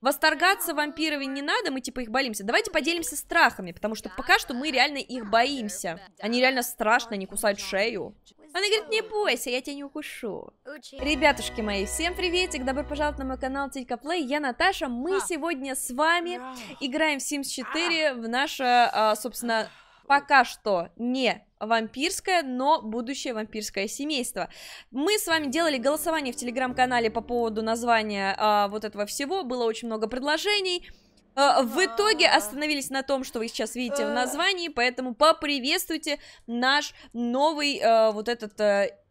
Восторгаться вампирами не надо, мы типа их боимся. Давайте поделимся страхами, потому что пока что мы реально их боимся. Они реально страшно, они кусают шею. Она говорит, не бойся, я тебя не укушу. Ребятушки мои, всем приветик, добро пожаловать на мой канал Тилька Play. Я Наташа, мы сегодня с вами играем в Sims 4 в наше, собственно, пока что не вампирское, но будущее вампирское семейство. Мы с вами делали голосование в телеграм-канале по поводу названия вот этого всего. Было очень много предложений. В итоге остановились на том, что вы сейчас видите в названии, поэтому поприветствуйте наш новый вот этот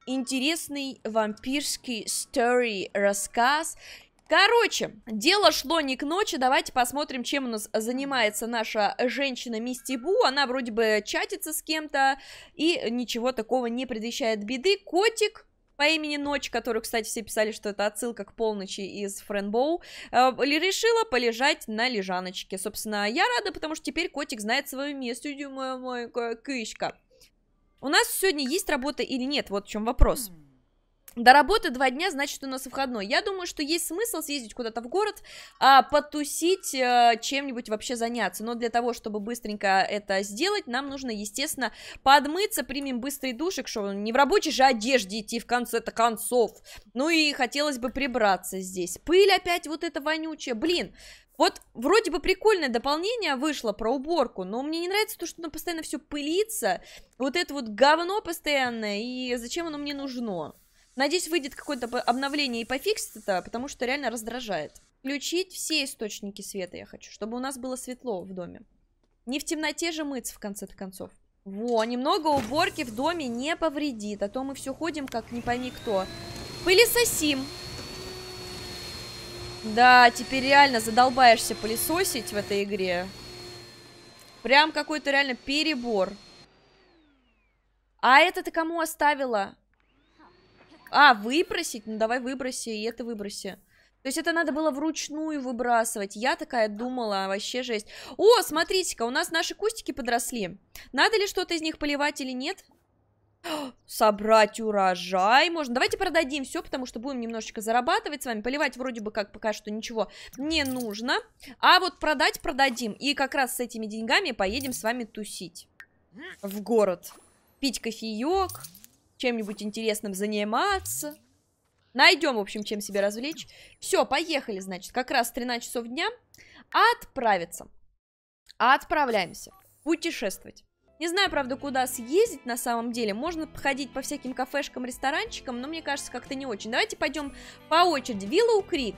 интересный вампирский story рассказ. Короче, дело шло не к ночи, давайте посмотрим, чем у нас занимается наша женщина Мисти Бу. Она вроде бы чатится с кем-то и ничего такого не предвещает беды. Котик по имени Ночь, которую, кстати, все писали, что это отсылка к полночи из Френбоу, решила полежать на лежаночке. Собственно, я рада, потому что теперь котик знает свое место, моя маленькая кышка. У нас сегодня есть работа или нет, вот в чем вопрос. До работы 2 дня, значит, у нас выходной. Я думаю, что есть смысл съездить куда-то в город, потусить, чем-нибудь вообще заняться. Но для того, чтобы быстренько это сделать, нам нужно, естественно, подмыться, примем быстрый душик, что не в рабочей же одежде идти в конце-то концов. Ну и хотелось бы прибраться здесь. Пыль опять вот эта вонючая, блин. Вот вроде бы прикольное дополнение вышло про уборку, но мне не нравится то, что оно постоянно все пылится. Вот это вот говно постоянное, и зачем оно мне нужно? Надеюсь, выйдет какое-то обновление и пофиксит это, потому что реально раздражает. Включить все источники света я хочу, чтобы у нас было светло в доме. Не в темноте же мыться, в конце-то концов. Во, немного уборки в доме не повредит, а то мы все ходим, как не пойми кто. Пылесосим. Да, теперь реально задолбаешься пылесосить в этой игре. Прям какой-то реально перебор. А это ты кому оставила? А, выбросить? Ну давай выброси, и это выброси. То есть это надо было вручную выбрасывать. Я такая думала, вообще жесть. О, смотрите-ка, у нас наши кустики подросли. Надо ли что-то из них поливать или нет? Собрать урожай можно. Давайте продадим все, потому что будем немножечко зарабатывать с вами. Поливать вроде бы как пока что ничего не нужно. А вот продать продадим. И как раз с этими деньгами поедем с вами тусить в город. Пить кофеек. Чем-нибудь интересным заниматься. Найдем, в общем, чем себя развлечь. Все, поехали, значит. Как раз 13 часов дня. Отправиться. Отправляемся. Путешествовать. Не знаю, правда, куда съездить на самом деле. Можно походить по всяким кафешкам, ресторанчикам, но мне кажется, как-то не очень. Давайте пойдем по очереди. Виллоу-Крик.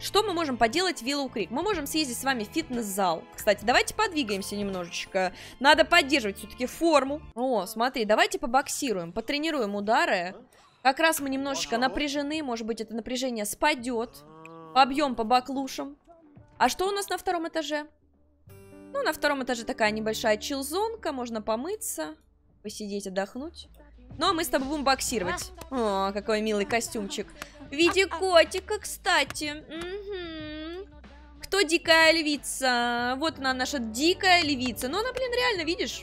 Что мы можем поделать в Виллоу-Крик? Мы можем съездить с вами в фитнес-зал. Кстати, давайте подвигаемся немножечко. Надо поддерживать все-таки форму. О, смотри, давайте побоксируем, потренируем удары. Как раз мы немножечко напряжены, может быть, это напряжение спадет. Побьем по баклушам. А что у нас на втором этаже? Ну, на втором этаже такая небольшая чилзонка, можно помыться, посидеть, отдохнуть. Ну, а мы с тобой будем боксировать. О, какой милый костюмчик. В виде котика, кстати. Угу. Кто дикая львица? Вот она, наша дикая львица. Но она, блин, реально, видишь?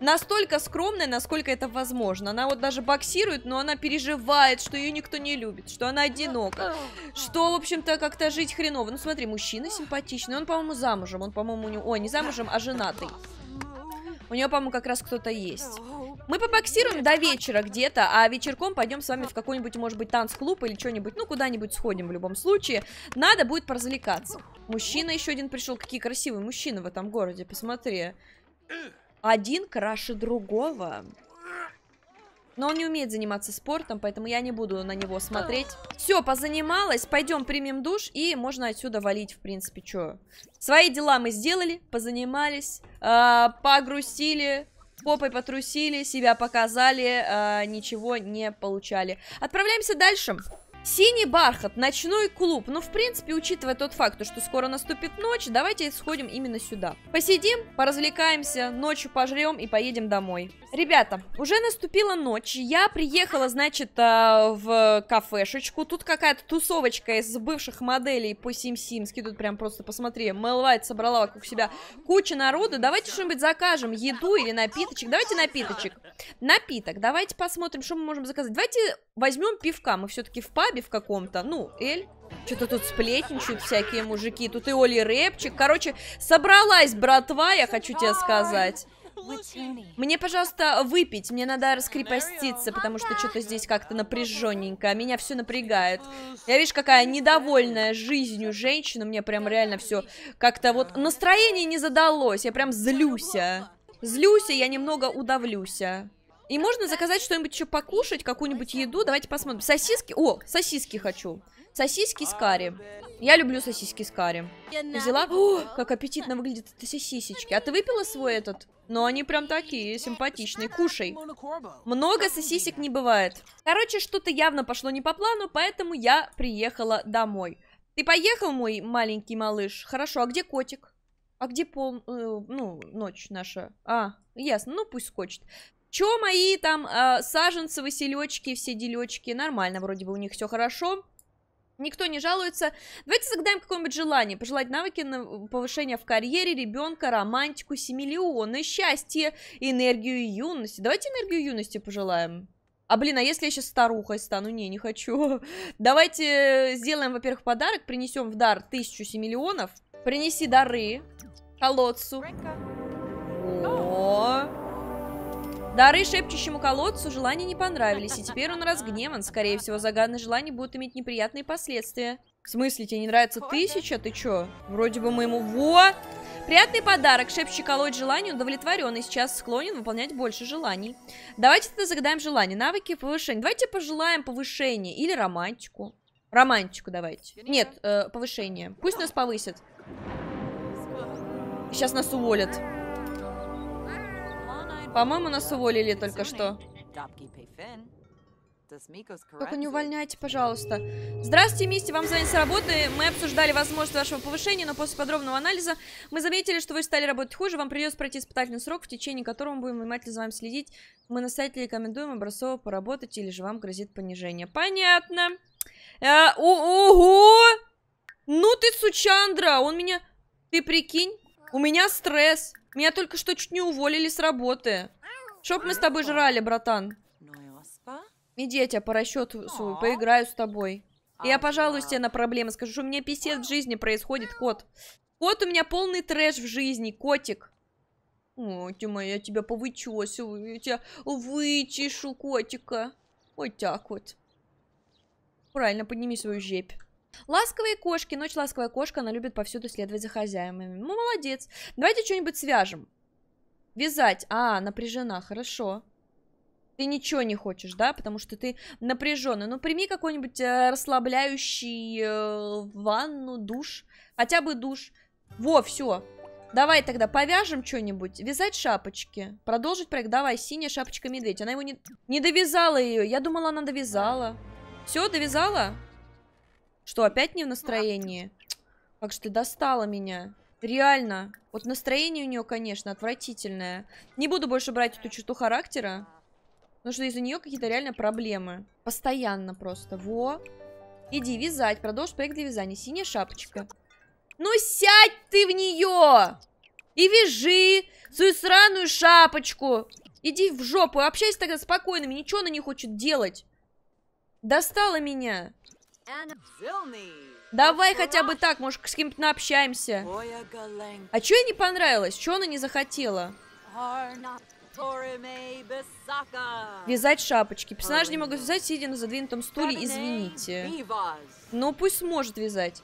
Настолько скромная, насколько это возможно. Она вот даже боксирует, но она переживает, что ее никто не любит, что она одинока, что, в общем-то, как-то жить хреново. Ну, смотри, мужчина симпатичный. Он, по-моему, замужем. Он, по-моему, у него... Ой, не замужем, а женатый. У него, по-моему, как раз кто-то есть. Мы побоксируем до вечера где-то, а вечерком пойдем с вами в какой-нибудь, может быть, танцклуб или что-нибудь, ну, куда-нибудь сходим в любом случае. Надо будет поразвлекаться. Мужчина еще один пришел, какие красивые мужчины в этом городе, посмотри. Один краше другого. Но он не умеет заниматься спортом, поэтому я не буду на него смотреть. Все, позанималась, пойдем примем душ, и можно отсюда валить, в принципе, что. Свои дела мы сделали, позанимались, погрустили. Попой потрусили, себя показали, ничего не получали. Отправляемся дальше. Синий бархат, ночной клуб. Ну, в принципе, учитывая тот факт, что скоро наступит ночь, давайте сходим именно сюда. Посидим, поразвлекаемся, ночью пожрем и поедем домой. Ребята, уже наступила ночь. Я приехала, значит, в кафешечку. Тут какая-то тусовочка из бывших моделей по Симсимски. Тут прям просто посмотри, Мэлвайт собрала вокруг себя кучу народу. Давайте что-нибудь закажем, еду или напиточек. Давайте напиточек. Напиток, давайте посмотрим, что мы можем заказать. Давайте возьмем пивка, мы все-таки в пабе. пабе в каком-то. Ну, Эль. Что-то тут сплетничают всякие мужики. Тут и Оли Репчик. Короче, собралась братва, я хочу тебе сказать. Мне, пожалуйста, выпить. Мне надо раскрепоститься, потому что что-то здесь как-то напряженненько. Меня все напрягает. Я, видишь, какая недовольная жизнью женщина. Мне прям реально все как-то вот... Настроение не задалось. Я прям злюся. Злюся, я немного удавлюся. И можно заказать что-нибудь еще покушать, какую-нибудь еду. Давайте посмотрим. Сосиски. О, сосиски хочу. Сосиски с карри. Я люблю сосиски с карри. Взяла. О, как аппетитно выглядят эти сосисечки. А ты выпила свой этот? Но они прям такие, симпатичные. Кушай. Много сосисек не бывает. Короче, что-то явно пошло не по плану, поэтому я приехала домой. Ты поехал, мой маленький малыш? Хорошо, а где котик? А где ночь наша? А, ясно, ну пусть скочит. Чё мои там саженцы, василечки, все делечки? Нормально, вроде бы у них все хорошо. Никто не жалуется. Давайте загадаем какое-нибудь желание. Пожелать навыки на повышение в карьере, ребенка, романтику, семиллионы, счастье, энергию юности. Давайте энергию юности пожелаем. А, блин, а если я сейчас старухой стану? Не, не хочу. Давайте сделаем, во-первых, подарок. Принесем в дар 1000 семиллионов. Принеси дары колодцу. О-о-о. Дары шепчущему колодцу желания не понравились, и теперь он разгневан. Скорее всего, загадные желания будут иметь неприятные последствия. В смысле, тебе не нравится 1000? Ты чё? Вроде бы мы ему... Во! Приятный подарок. Шепчущий колодец желаний удовлетворен и сейчас склонен выполнять больше желаний. Давайте тогда загадаем желание. Навыки повышения. Давайте пожелаем повышения или романтику. Романтику давайте. Нет, повышение. Пусть нас повысят. Сейчас нас уволят. По-моему, нас уволили только что. Только не увольняйте, пожалуйста. Здравствуйте, Мисти, вам звонят с работы. Мы обсуждали возможность вашего повышения, но после подробного анализа мы заметили, что вы стали работать хуже. Вам придется пройти испытательный срок, в течение которого мы будем внимательно за вами следить. Мы настоятельно рекомендуем образцово поработать, или же вам грозит понижение. Понятно. Ого! Ну ты сучандра! Он меня... Ты прикинь? У меня стресс. Меня только что чуть не уволили с работы. Чтоб мы с тобой жрали, братан. Иди, я тебя по расчету поиграю с тобой. И я пожалуюсь тебе на проблемы. Скажу, что у меня писец в жизни происходит, кот. Кот, у меня полный трэш в жизни, котик. Ой, Тима, я тебя повычесываю. Я тебя вычешу, котика. Вот так вот. Правильно, подними свою жепь. Ласковые кошки. Ночь ласковая кошка, она любит повсюду следовать за хозяевами. Ну, молодец. Давайте что-нибудь свяжем. Вязать. А, напряжена, хорошо. Ты ничего не хочешь, да? Потому что ты напряженная. Ну, прими какой-нибудь расслабляющий ванну, душ. Хотя бы душ. Во, все. Давай тогда повяжем что-нибудь. Вязать шапочки. Продолжить проект. Давай, синяя шапочка медведь. Она его не довязала ее. Я думала, она довязала. Все, довязала? Что, опять не в настроении? Как же ты достала меня. Реально. Вот настроение у нее, конечно, отвратительное. Не буду больше брать эту черту характера. Потому что из-за нее какие-то реально проблемы. Постоянно просто. Во. Иди вязать. Продолжь проект для вязания. Синяя шапочка. Ну сядь ты в нее! И вяжи свою сраную шапочку. Иди в жопу. Общайся тогда спокойно. Ничего она не хочет делать. Достала меня. Давай хотя бы так, может, с кем-то наобщаемся. А чё ей не понравилось? Чё она не захотела? Вязать шапочки. Персонаж не могут вязать, сидя на задвинутом стуле, извините. Но пусть сможет вязать.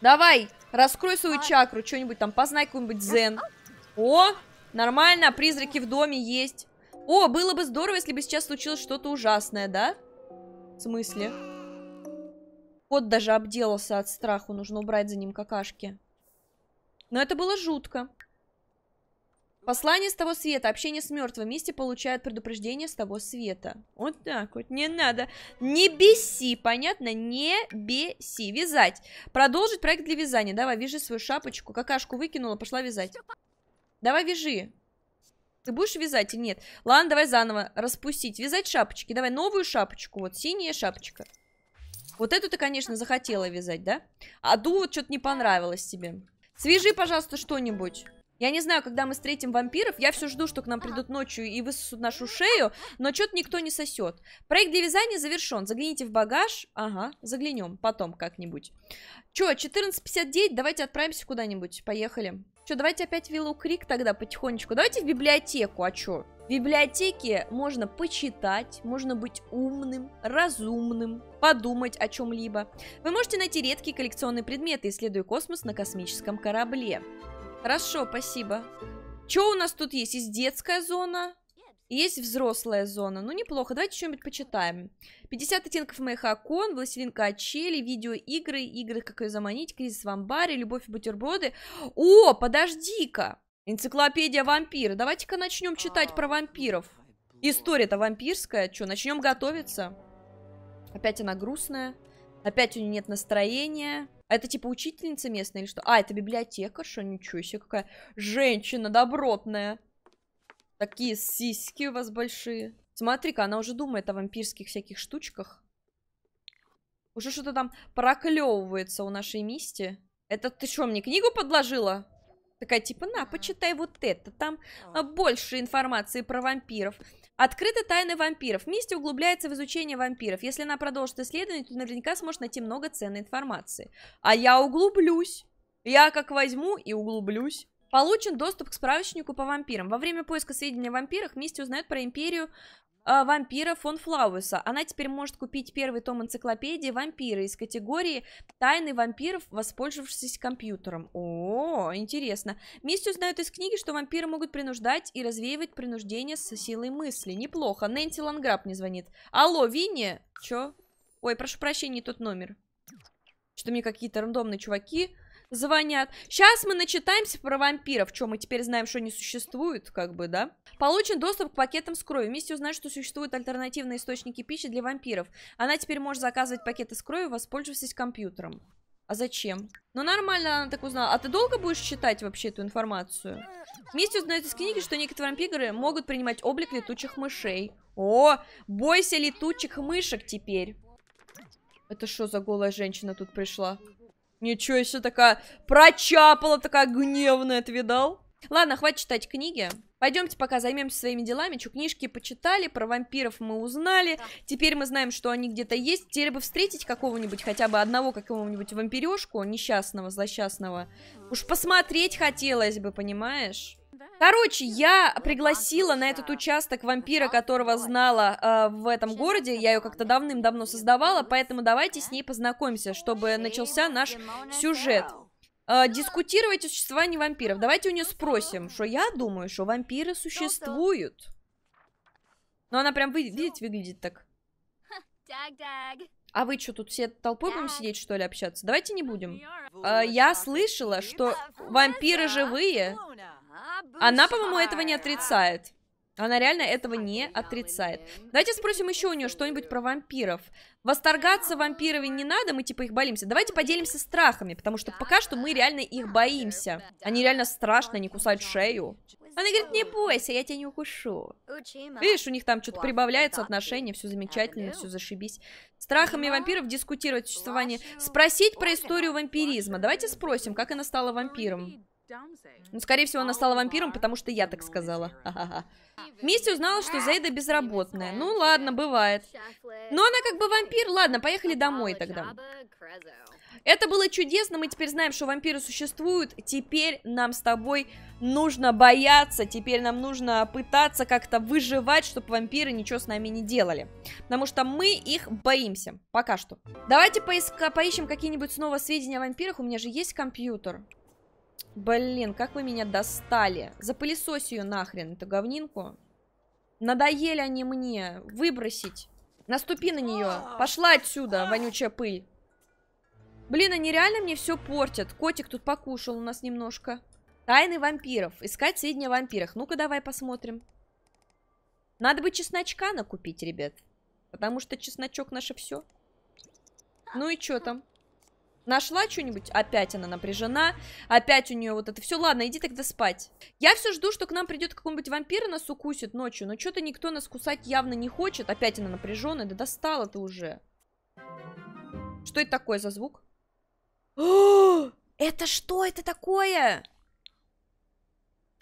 Давай, раскрой свою чакру, что-нибудь там, познай какой-нибудь дзен. О, нормально, призраки в доме есть. О, было бы здорово, если бы сейчас случилось что-то ужасное, да? В смысле? Кот даже обделался от страха, нужно убрать за ним какашки. Но это было жутко. Послание с того света, общение с мертвым, Мисти получает предупреждение с того света. Вот так вот, не надо. Не беси, понятно? Не беси. Вязать. Продолжить проект для вязания. Давай, вяжи свою шапочку. Какашку выкинула, пошла вязать. Давай, вяжи. Ты будешь вязать или нет? Ладно, давай заново распустить. Вязать шапочки. Давай новую шапочку. Вот синяя шапочка. Вот эту ты, конечно, захотела вязать, да? А ду вот что-то не понравилось тебе. Свяжи, пожалуйста, что-нибудь. Я не знаю, когда мы встретим вампиров, я все жду, что к нам придут ночью и высосут нашу шею, но что-то никто не сосет. Проект для вязания завершен. Загляните в багаж. Ага, заглянем потом как-нибудь. Че, 14:59, давайте отправимся куда-нибудь. Поехали. Че, давайте опять Виллоу-Крик тогда потихонечку. Давайте в библиотеку, а че? В библиотеке можно почитать, можно быть умным, разумным, подумать о чем-либо. Вы можете найти редкие коллекционные предметы, исследуя космос на космическом корабле. Хорошо, спасибо. Что у нас тут есть? Есть детская зона, есть взрослая зона. Ну, неплохо. Давайте что-нибудь почитаем. 50 оттенков моих окон, Властелин качели, видеоигры, игры, как ее заманить, кризис в амбаре, любовь и бутерброды. О, подожди-ка! Энциклопедия вампира. Давайте-ка начнем читать про вампиров. История-то вампирская. Че, начнем готовиться? Опять она грустная. Опять у нее нет настроения. А это типа учительница местная или что? А, это библиотека. Что, ничего себе, какая женщина добротная. Такие сиськи у вас большие. Смотри-ка, она уже думает о вампирских всяких штучках. Уже что-то там проклевывается у нашей Мисти. Это ты что, мне книгу подложила? Такая типа, на, почитай вот это, там больше информации про вампиров. Открыты тайны вампиров. Мисти углубляется в изучение вампиров. Если она продолжит исследование, то наверняка сможет найти много ценной информации. А я углублюсь. Я как возьму и углублюсь. Получен доступ к справочнику по вампирам. Во время поиска сведений о вампирах Мисти узнает про империю вампира фон Флауэса. Она теперь может купить первый том энциклопедии «Вампиры» из категории «Тайны вампиров», воспользовавшись компьютером. О, интересно. Мисти узнают из книги, что вампиры могут принуждать и развеивать принуждение со силой мысли. Неплохо. Нэнси Ланграб мне звонит. Алло, Винни? Чё? Ой, прошу прощения, не тот номер. Что-то мне какие-то рандомные чуваки звонят. Сейчас мы начитаемся про вампиров, что мы теперь знаем, что не существует, как бы, да? Получен доступ к пакетам с кровью. Мисти узнает, что существуют альтернативные источники пищи для вампиров. Она теперь может заказывать пакеты с кровью, воспользовавшись компьютером. А зачем? Ну нормально она так узнала. А ты долго будешь читать вообще эту информацию? Мисти узнает из книги, что некоторые вампиры могут принимать облик летучих мышей. О, бойся летучих мышек теперь. Это что за голая женщина тут пришла? Ничего себе, такая прочапала, такая гневная, ты видал? Ладно, хватит читать книги. Пойдемте пока займемся своими делами. Чё, книжки почитали, про вампиров мы узнали. Теперь мы знаем, что они где-то есть. Теперь бы встретить какого-нибудь, хотя бы одного какого-нибудь вампирешку, несчастного, злосчастного. Уж посмотреть хотелось бы, понимаешь? Короче, я пригласила на этот участок вампира, которого знала в этом городе. Я ее как-то давным-давно создавала, поэтому давайте с ней познакомимся, чтобы начался наш сюжет. Дискутировать о существовании вампиров. Давайте у нее спросим, что я думаю, что вампиры существуют. Но она прям, видите, выглядит так. А вы что, тут все толпой будем сидеть, что ли, общаться? Давайте не будем. Я слышала, что вампиры живые. Она, по-моему, этого не отрицает. Она реально этого не отрицает. Давайте спросим еще у нее что-нибудь про вампиров. Восторгаться вампирами не надо, мы типа их боимся. Давайте поделимся страхами, потому что пока что мы реально их боимся. Они реально страшно, они кусают шею. Она говорит, не бойся, я тебя не укушу. Видишь, у них там что-то прибавляется, отношения, все замечательно, все зашибись. Страхами вампиров дискутировать существование. Спросить про историю вампиризма. Давайте спросим, как она стала вампиром. Ну, скорее всего, она стала вампиром, потому что я так сказала. Ха-ха-ха. Мисти узнала, что Зейда безработная. Ну, ладно, бывает. Но она как бы вампир. Ладно, поехали домой тогда. Это было чудесно. Мы теперь знаем, что вампиры существуют. Теперь нам с тобой нужно бояться. Теперь нам нужно пытаться как-то выживать, чтобы вампиры ничего с нами не делали. Потому что мы их боимся. Пока что. Давайте поищем какие-нибудь снова сведения о вампирах. У меня же есть компьютер. Блин, как вы меня достали. Запылесось ее нахрен, эту говнинку. Надоели они мне. Выбросить. Наступи на нее. Пошла отсюда, вонючая пыль. Блин, они реально мне все портят. Котик тут покушал у нас немножко. Тайны вампиров. Искать сведения о вампирах. Ну-ка, давай посмотрим. Надо бы чесночка накупить, ребят. Потому что чесночок наше все. Ну и что там? Нашла что-нибудь? Опять она напряжена. Опять у нее вот это все. Ладно, иди тогда спать. Я все жду, что к нам придет какой-нибудь вампир и нас укусит ночью. Но что-то никто нас кусать явно не хочет. Опять она напряженная. Да достала ты уже. Что это такое за звук? О, это что это такое?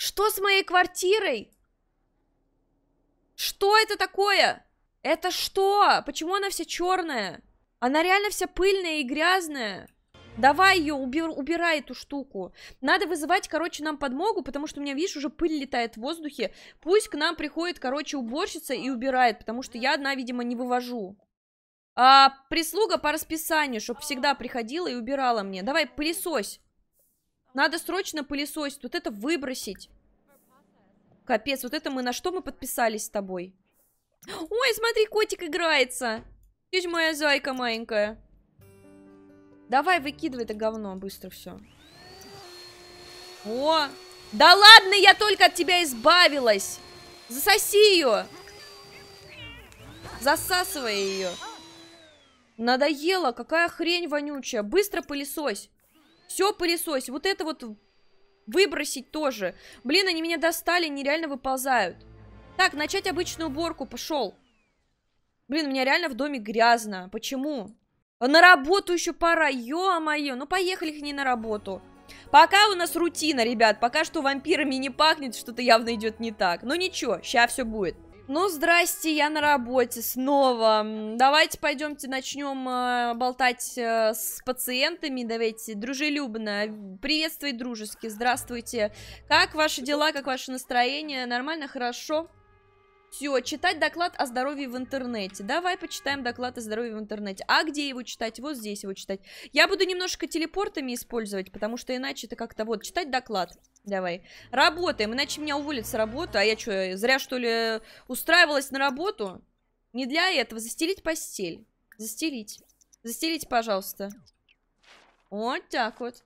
Что с моей квартирой? Что это такое? Это что? Почему она вся черная? Она реально вся пыльная и грязная. Давай ее, убирай эту штуку. Надо вызывать, короче, нам подмогу, потому что у меня, видишь, уже пыль летает в воздухе. Пусть к нам приходит, короче, уборщица и убирает, потому что я одна, видимо, не вывожу. А прислуга по расписанию, чтобы всегда приходила и убирала мне. Давай, пылесось. Надо срочно пылесосить, вот это выбросить. Капец, вот это мы на что мы подписались с тобой? Ой, смотри, котик играется. Здесь моя зайка маленькая. Давай, выкидывай это говно, быстро все. О! Да ладно, я только от тебя избавилась! Засоси ее! Засасывай ее. Надоело, какая хрень вонючая. Быстро пылесось. Все пылесось. Вот это вот выбросить тоже. Блин, они меня достали, нереально выползают. Так, начать обычную уборку, пошел. Блин, у меня реально в доме грязно. Почему? На работу еще пора, ё-моё. Ну, поехали не на работу. Пока у нас рутина, ребят. Пока что вампирами не пахнет, что-то явно идет не так. Но ничего, сейчас все будет. Ну, здрасте, я на работе снова. Давайте пойдемте начнем болтать с пациентами. Давайте, дружелюбно. Приветствуй дружески, здравствуйте. Как ваши дела, как ваше настроение? Нормально, хорошо? Все, читать доклад о здоровье в интернете. Давай почитаем доклад о здоровье в интернете. А где его читать? Вот здесь его читать. Я буду немножко телепортами использовать, потому что иначе это как-то... Вот, читать доклад. Давай. Работаем, иначе меня уволят с работы. А я что, зря что ли устраивалась на работу? Не для этого. Застелить постель. Застелить. Застелить, пожалуйста. Вот так вот.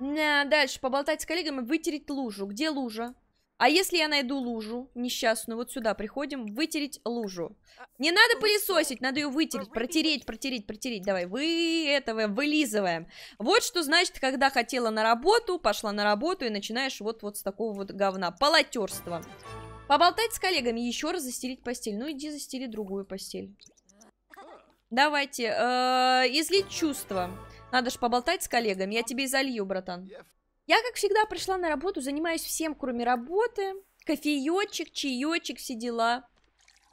Дальше. Поболтать с коллегами, вытереть лужу. Где лужа? А если я найду лужу несчастную, вот сюда приходим, вытереть лужу. Не надо пылесосить, надо ее вытереть, протереть. Давай, вылизываем. Вот что значит, когда хотела на работу, пошла на работу и начинаешь вот с такого вот говна. Полотерство. Поболтать с коллегами, еще раз застелить постель. Ну иди застели другую постель. Давайте, излить чувства. Надо же поболтать с коллегами, я тебе изолью, братан. Я, как всегда, пришла на работу, занимаюсь всем, кроме работы. Кофеечек, чаечек, все дела.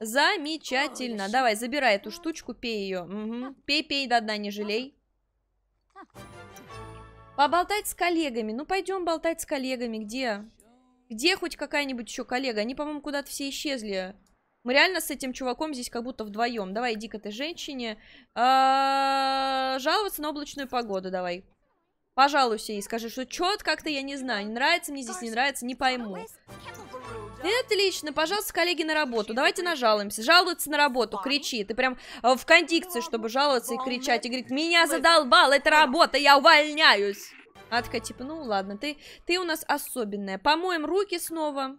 Замечательно. Давай, забирай эту штучку, пей ее. Угу. Пей до дна, не жалей. Поболтать с коллегами. Ну, пойдем болтать с коллегами. Где? Где хоть какая-нибудь еще коллега? Они, по-моему, куда-то все исчезли. Мы реально с этим чуваком здесь как будто вдвоем. Давай, иди к этой женщине. Жаловаться на облачную погоду, давай. Пожалуйся и скажи, что чё-то как-то я не знаю. Не нравится мне здесь, не нравится, не пойму. Отлично, пожалуйста, коллеги на работу. Давайте нажалуемся. Жалуются на работу, кричи. Ты прям в кондикции, чтобы жаловаться и кричать. И говорит, меня задолбал, это работа, я увольняюсь. А такая, типа, ну ладно, ты у нас особенная. Помоем руки снова.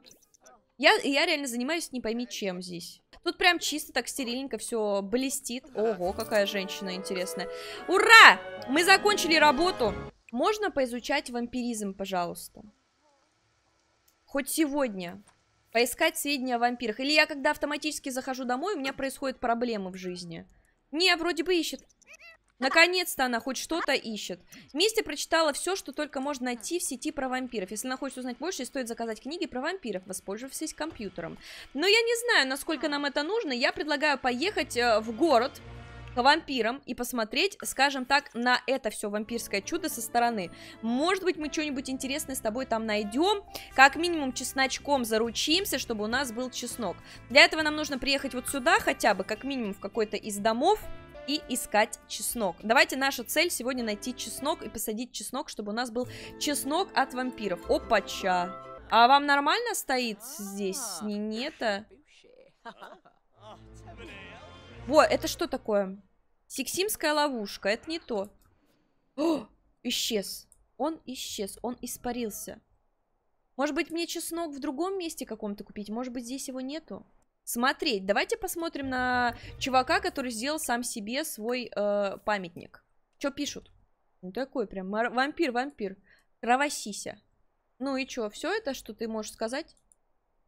Я реально занимаюсь не пойми чем здесь. Тут прям чисто так стерильненько все блестит. Ого, какая женщина интересная. Ура! Мы закончили работу. Можно поизучать вампиризм, пожалуйста? Хоть сегодня. Поискать сведения о вампирах. Или я, когда автоматически захожу домой, у меня происходят проблемы в жизни. Не, вроде бы ищет. Наконец-то она хоть что-то ищет. Вместе прочитала все, что только можно найти в сети про вампиров. Если она хочет узнать больше, стоит заказать книги про вампиров, воспользовавшись компьютером. Но я не знаю, насколько нам это нужно. Я предлагаю поехать в город к вампирам и посмотреть, скажем так, на это все вампирское чудо со стороны. Может быть, мы что-нибудь интересное с тобой там найдем. Как минимум, чесночком заручимся, чтобы у нас был чеснок. Для этого нам нужно приехать вот сюда, хотя бы, как минимум, в какой-то из домов. И искать чеснок. Давайте, наша цель сегодня найти чеснок и посадить чеснок, чтобы у нас был чеснок от вампиров. Опача. А вам нормально стоит здесь? Не-не-то. Во, это что такое? Сиксимская ловушка. Это не то. О, исчез. Он исчез. Он испарился. Может быть, мне чеснок в другом месте каком-то купить? Может быть, здесь его нету? Смотреть. Давайте посмотрим на чувака, который сделал сам себе свой памятник. Что пишут? Ну, такой прям вампир. Кровосися. Ну и что, все это, что ты можешь сказать?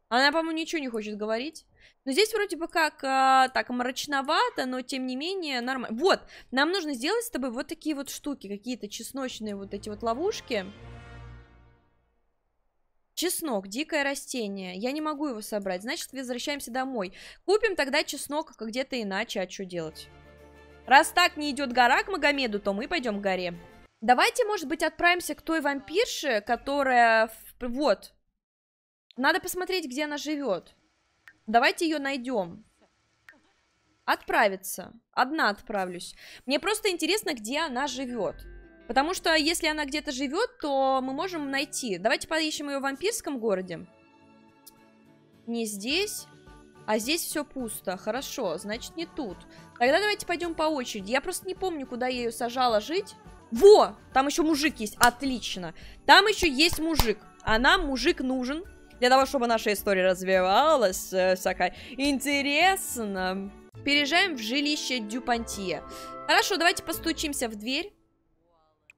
Она, по-моему, ничего не хочет говорить. Но здесь вроде бы как так мрачновато, но тем не менее нормально. Вот, нам нужно сделать с тобой вот такие вот штуки. Какие-то чесночные вот эти вот ловушки. Чеснок, дикое растение. Я не могу его собрать. Значит, возвращаемся домой. Купим тогда чеснок где-то иначе. А что делать? Раз так не идет гора к Магомеду, то мы пойдем к горе. Давайте, может быть, отправимся к той вампирше, которая... Вот. Надо посмотреть, где она живет. Давайте ее найдем. Отправиться. Одна отправлюсь. Мне просто интересно, где она живет. Потому что если она где-то живет, то мы можем найти. Давайте поищем ее в вампирском городе. Не здесь, а здесь все пусто. Хорошо, значит не тут. Тогда давайте пойдем по очереди. Я просто не помню, куда я ее сажала жить. Во! Там еще мужик есть. Отлично. Там еще есть мужик. А нам мужик нужен. Для того, чтобы наша история развивалась. Всякая интересно. Переезжаем в жилище Дюпонтье. Хорошо, давайте постучимся в дверь.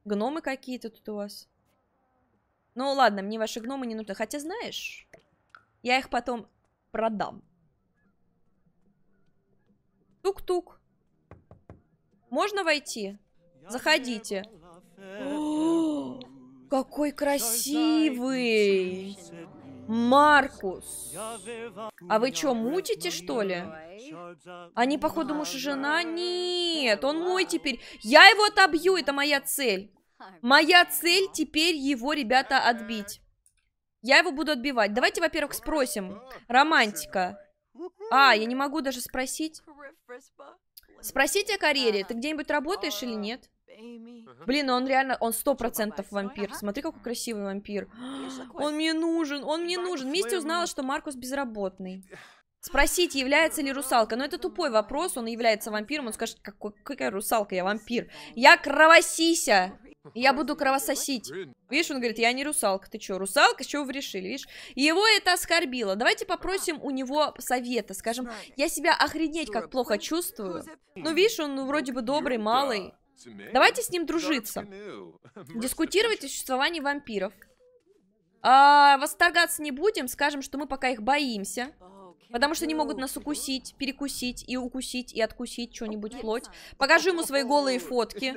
Гномы какие-то тут у вас. Ну ладно, мне ваши гномы не нужны. Хотя, знаешь, я их потом продам. Тук-тук. Можно войти? Заходите. О, какой красивый! Маркус. А вы что, мутите, что ли? Они, походу, муж и жена? Нет, он мой теперь. Я его отобью, это моя цель. Моя цель теперь его, ребята, отбить. Я его буду отбивать. Давайте, во-первых, спросим. Романтика. А, я не могу даже спросить. Спросите о карьере. Ты где-нибудь работаешь или нет? Блин, он реально, он 100% вампир. Смотри, какой красивый вампир. Он мне нужен, он мне нужен. Мисти узнала, что Маркус безработный. Спросите, является ли русалка. Но это тупой вопрос, он является вампиром. Он скажет, какая русалка, я вампир. Я кровосися. Я буду кровососить. Видишь, он говорит, я не русалка. Ты что, русалка? С чего вы решили? Видишь? Его это оскорбило. Давайте попросим у него совета. Скажем, я себя охренеть как плохо чувствую. Ну, видишь, он вроде бы добрый, малый. Давайте с ним дружиться. Дискутировать о существовании вампиров. Восторгаться не будем. Скажем, что мы пока их боимся. Потому что они могут нас укусить, перекусить, и укусить, и откусить что-нибудь вплоть. Покажу ему свои голые фотки.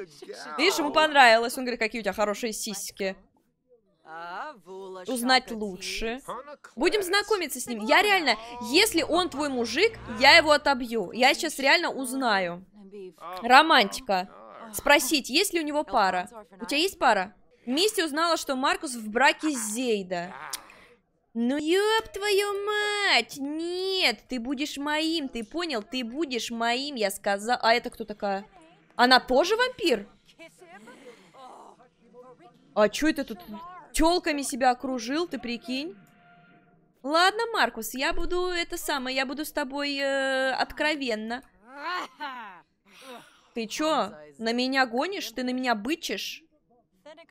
Видишь, ему понравилось. Он говорит, какие у тебя хорошие сиськи. Узнать лучше. Будем знакомиться с ним. Я реально, если он твой мужик, я его отобью. Я сейчас реально узнаю. Романтика. Спросить, есть ли у него пара? У тебя есть пара? Мисти узнала, что Маркус в браке с Зейда. Ну ёб твою мать! Нет, ты будешь моим, ты понял? Ты будешь моим, я сказала. А это кто такая? Она тоже вампир? А чё это тут? Тёлками себя окружил, ты прикинь? Ладно, Маркус, я буду это самое, я буду с тобой откровенно. Ты чё, на меня гонишь? Ты на меня бычишь?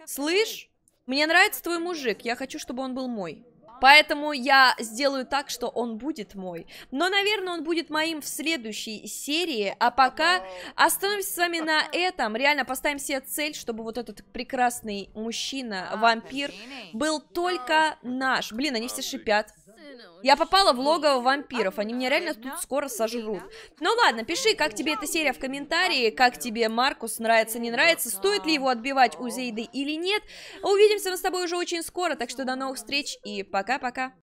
Слышь, мне нравится твой мужик, я хочу, чтобы он был мой. Поэтому я сделаю так, что он будет мой. Но, наверное, он будет моим в следующей серии. А пока остановимся с вами на этом. Реально поставим себе цель, чтобы вот этот прекрасный мужчина, вампир, был только наш. Блин, они все шипят. Я попала в логово вампиров, они меня реально тут скоро сожрут. Ну ладно, пиши, как тебе эта серия в комментарии, как тебе Маркус, нравится, не нравится, стоит ли его отбивать у Зейды или нет. Увидимся мы с тобой уже очень скоро, так что до новых встреч и пока-пока.